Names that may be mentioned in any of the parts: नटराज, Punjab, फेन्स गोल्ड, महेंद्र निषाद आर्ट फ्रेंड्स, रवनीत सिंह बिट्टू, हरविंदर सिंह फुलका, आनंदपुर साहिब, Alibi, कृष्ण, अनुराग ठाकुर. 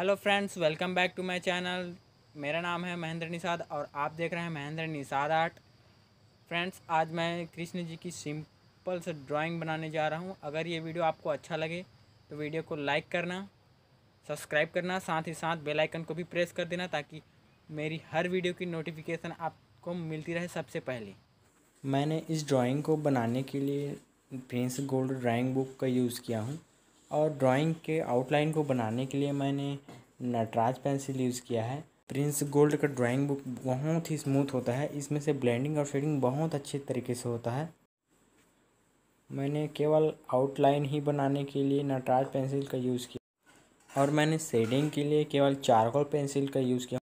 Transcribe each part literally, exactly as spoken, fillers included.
Hello friends, welcome back to my channel. मेरा नाम है महेंद्र निषाद और आप देख रहे हैं महेंद्र निषाद आर्ट फ्रेंड्स। आज मैं कृष्ण जी की सिंपल से ड्राइंग बनाने जा रहा हूं। अगर ये वीडियो आपको अच्छा लगे तो वीडियो को लाइक करना, सब्सक्राइब करना, साथ ही साथ बेल आइकन को भी प्रेस कर देना ताकि मेरी हर वीडियो की नोटिफिकेशन आपको मिलती रहे सबसे पहले। मैंने इस ड्राइंग को बनाने के लिए फेन्स गोल्ड ड्राइंग बुक का यूज़ किया हूँ और ड्राइंग के आउटलाइन को बनाने के लिए मैंने नटराज पेंसिल यूज़ किया है। प्रिंस गोल्ड का ड्राइंग बुक बहुत ही स्मूथ होता है, इसमें से ब्लेंडिंग और शेडिंग बहुत अच्छे तरीके से होता है। मैंने केवल आउटलाइन ही बनाने के लिए नटराज पेंसिल का यूज़ किया और मैंने शेडिंग के लिए केवल चारकोल पेंसिल का यूज़ किया।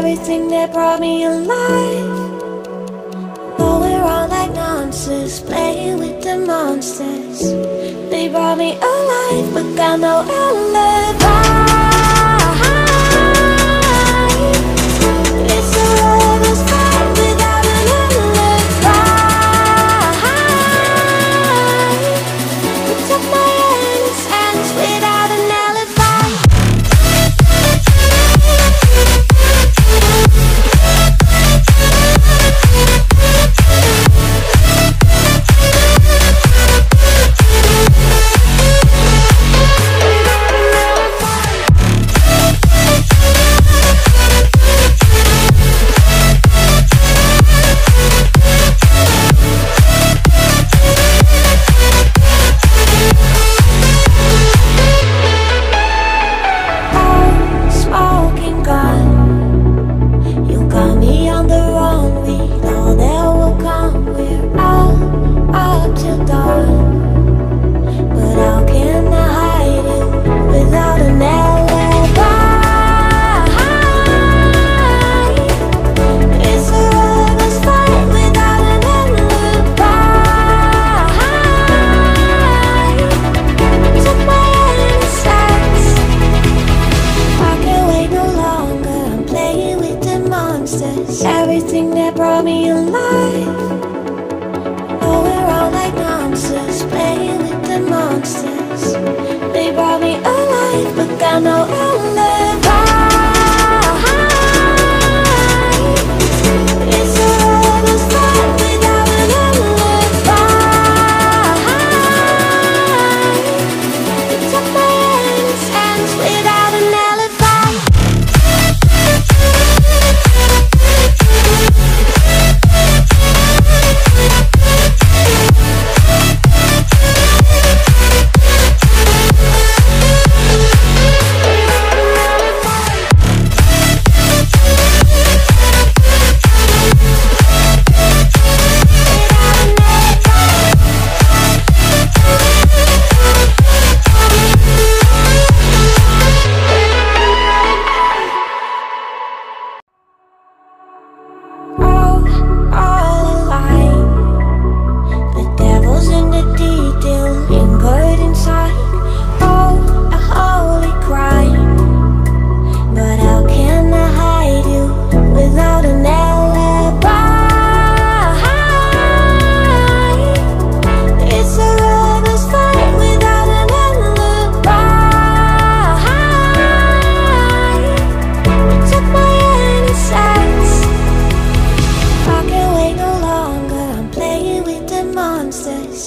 Everything that brought me alive, but we're all like monsters playing with the monsters. They brought me alive, but got no alibi. Everything that brought me alive, oh, we're all like monsters playing with the monsters. They brought me alive, but got no alibi.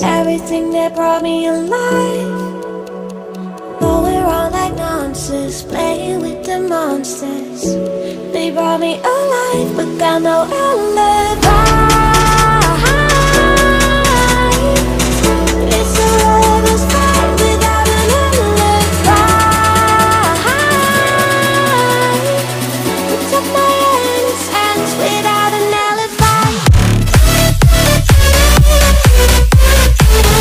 Everything that brought me alive, but we're all like monsters playing with the monsters. They brought me alive, but got no alibi. We'll be right back.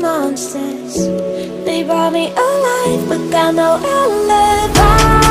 Monsters, they brought me alive, but got no alibi.